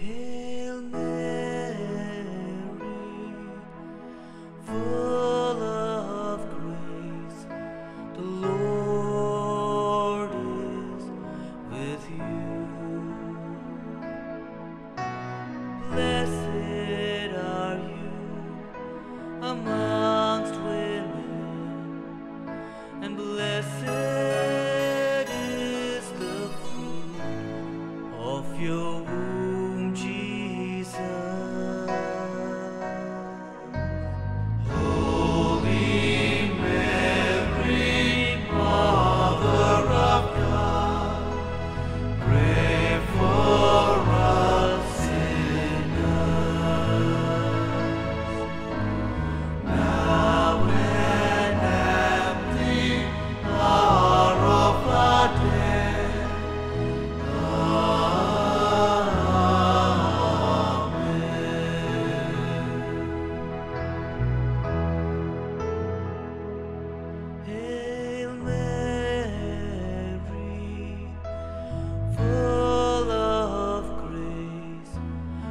Hail Mary, full of grace, the Lord is with you. Blessed are you amongst women, and blessed is the fruit of your womb.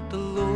The Lord